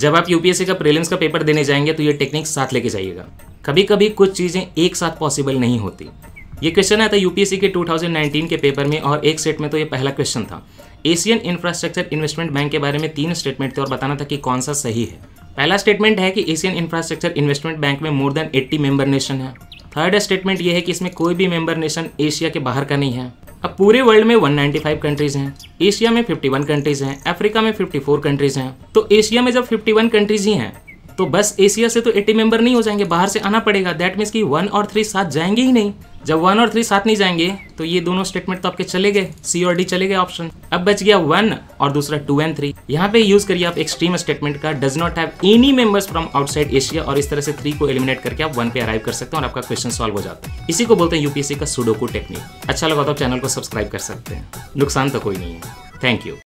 जब आप यूपीएससी का प्रीलिम्स का पेपर देने जाएंगे तो ये टेक्निक्स साथ लेके जाइएगा। कभी कभी कुछ चीज़ें एक साथ पॉसिबल नहीं होती। ये क्वेश्चन आया था यूपीएससी के 2019 के पेपर में और एक सेट में तो ये पहला क्वेश्चन था। एशियन इंफ्रास्ट्रक्चर इन्वेस्टमेंट बैंक के बारे में 3 स्टेटमेंट थे और बताना था कि कौन सा सही है। पहला स्टेटमेंट है कि एशियन इंफ्रास्ट्रक्चर इन्वेस्टमेंट बैंक में मोर देन 80 मेंबर नेशन है। थर्ड स्टेटमेंट ये है कि इसमें कोई भी मेंबर नेशन एशिया के बाहर का नहीं है। अब पूरे वर्ल्ड में 195 कंट्रीज हैं, एशिया में 51 कंट्रीज हैं, अफ्रीका में 54 कंट्रीज हैं। तो एशिया में जब 51 कंट्रीज ही हैं तो बस एशिया से तो 80 मेंबर नहीं हो जाएंगे, बाहर से आना पड़ेगा। दैट मीन्स कि 1 और 3 साथ जाएंगे ही नहीं। जब 1 और 3 साथ नहीं जाएंगे तो ये दोनों स्टेटमेंट तो आपके चले गए, सी और डी चले गए ऑप्शन। अब बच गया 1 और दूसरा 2 एंड 3। यहाँ पे यूज करिए आप एक्सट्रीम स्टेटमेंट का, does not have any members from outside Asia, और इस तरह से 3 को एलिमिनेट करके आप 1 पे अराइव कर सकते हैं और आपका क्वेश्चन सॉल्व हो जाता है। इसी को बोलते हैं यूपीएससी का सुडोकू टेक्निक। अच्छा लगा तो आप चैनल को सब्सक्राइब कर सकते हैं, नुकसान तो कोई नहीं है। Thank you.